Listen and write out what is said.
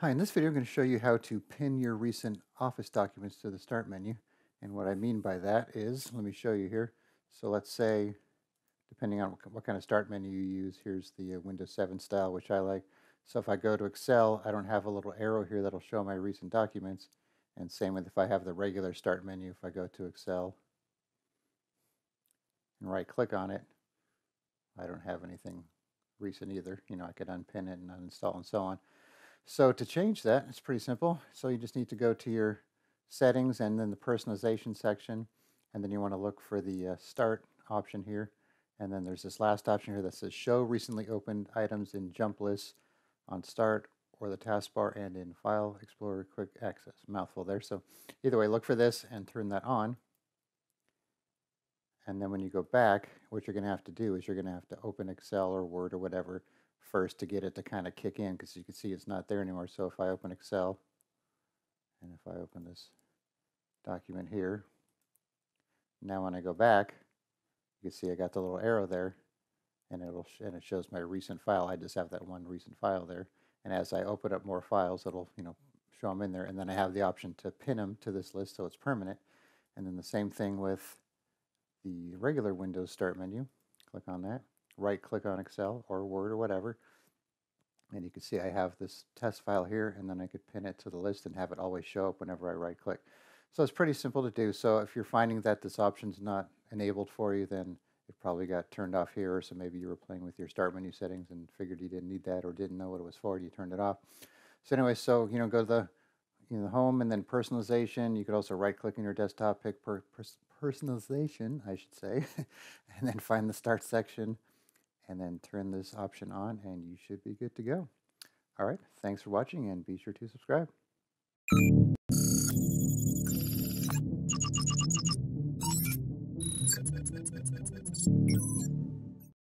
Hi, in this video I'm going to show you how to pin your recent Office documents to the Start menu. And what I mean by that is, let me show you here. So let's say, depending on what kind of Start menu you use, here's the Windows 7 style, which I like. So if I go to Excel, I don't have a little arrow here that'll show my recent documents. And same with if I have the regular Start menu, if I go to Excel and right-click on it, I don't have anything recent either. You know, I could unpin it and uninstall and so on. So to change that, it's pretty simple. So you just need to go to your settings and then the personalization section, and then you want to look for the start option here, and then there's this last option here that says show recently opened items in Jump Lists on Start or the taskbar and in File Explorer Quick Access. Mouthful there. So either way, look for this and turn that on, and then when you go back, what you're going to have to do is you're going to have to open Excel or Word or whatever first to get it to kind of kick in, because you can see it's not there anymore. So if I open Excel and if I open this document here, now when I go back, you can see I got the little arrow there, and it shows my recent file. I just have that one recent file there, and as I open up more files, it'll, you know, show them in there, and then I have the option to pin them to this list so it's permanent. And then the same thing with the regular Windows Start menu. Click on that. Right click on Excel or Word or whatever, and you can see I have this test file here, and then I could pin it to the list and have it always show up whenever I right click. So it's pretty simple to do. So if you're finding that this option's not enabled for you, then it probably got turned off here, or so maybe you were playing with your Start menu settings and figured you didn't need that or didn't know what it was for, you turned it off. So anyway, so you know, go to the home and then personalization. You could also right click on your desktop, pick personalization, I should say, and then find the Start section, and then turn this option on, and you should be good to go. All right, thanks for watching, and be sure to subscribe.